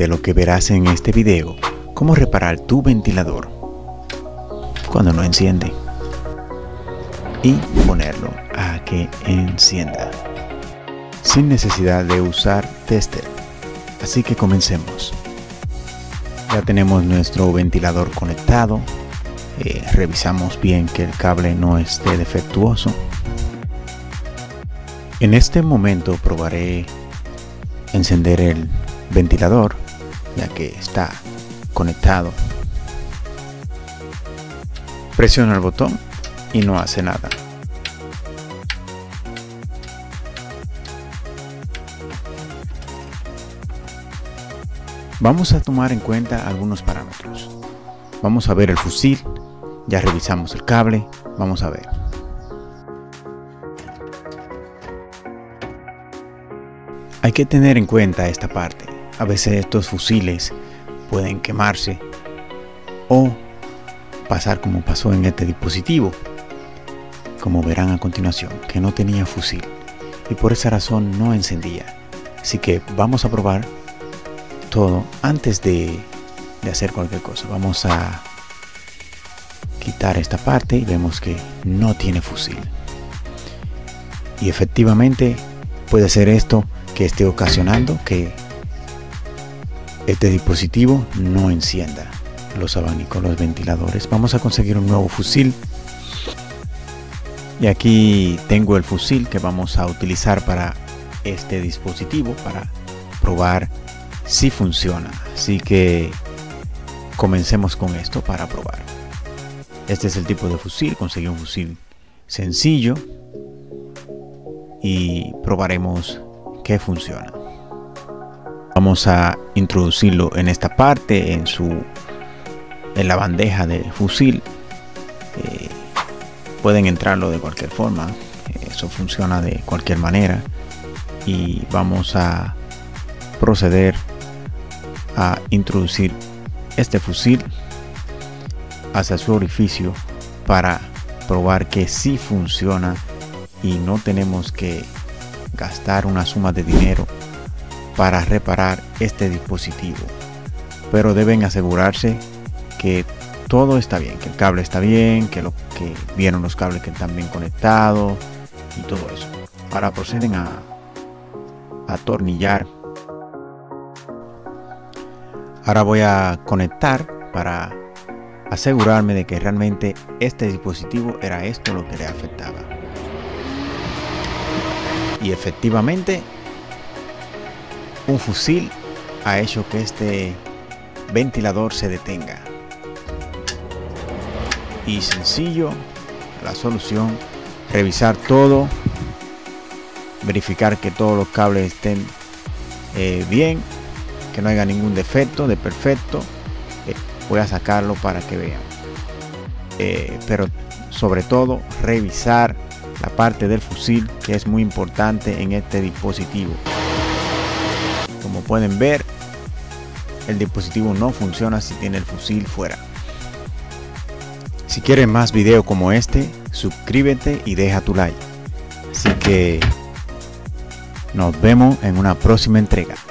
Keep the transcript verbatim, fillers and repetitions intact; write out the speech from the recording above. de lo que verás en este video, cómo reparar tu ventilador cuando no enciende y ponerlo a que encienda sin necesidad de usar tester. Así que comencemos. Ya tenemos nuestro ventilador conectado. Eh, revisamos bien que el cable no esté defectuoso. En este momento probaré encender el ventilador, ya que está conectado. Presiono el botón y no hace nada. Vamos a tomar en cuenta algunos parámetros. Vamos a ver el fusil, ya revisamos el cable, vamos a ver. Hay que tener en cuenta esta parte. A veces estos fusiles pueden quemarse o pasar como pasó en este dispositivo, como verán a continuación, que no tenía fusil y por esa razón no encendía. Así que vamos a probar todo antes de, de hacer cualquier cosa. Vamos a quitar esta parte y vemos que no tiene fusil, y efectivamente puede ser esto que esté ocasionando que este dispositivo no encienda los abanicos, los ventiladores. Vamos a conseguir un nuevo fusil, y aquí tengo el fusil que vamos a utilizar para este dispositivo para probar si funciona. Así que comencemos con esto para probar. Este es el tipo de fusil. Conseguí un fusil sencillo y probaremos que funciona. Vamos a introducirlo en esta parte, en su en la bandeja del fusil. Eh, pueden entrarlo de cualquier forma, eso funciona de cualquier manera, y vamos a proceder a introducir este fusil hacia su orificio para probar que sí funciona y no tenemos que gastar una suma de dinero para reparar este dispositivo. Pero deben asegurarse que todo está bien, que el cable está bien, que lo que vieron los cables que están bien conectados y todo eso. Ahora proceden a, a atornillar. Ahora voy a conectar para asegurarme de que realmente este dispositivo era esto lo que le afectaba. Y efectivamente, un fusil ha hecho que este ventilador se detenga. Y sencillo, la solución, revisar todo, verificar que todos los cables estén eh, bien, que no haya ningún defecto, de perfecto. Eh, voy a sacarlo para que vean. Eh, pero sobre todo, revisar la parte del fusil, que es muy importante en este dispositivo. Como pueden ver, el dispositivo no funciona si tiene el fusil fuera. Si quieren más videos como este, suscríbete y deja tu like. Así que nos vemos en una próxima entrega.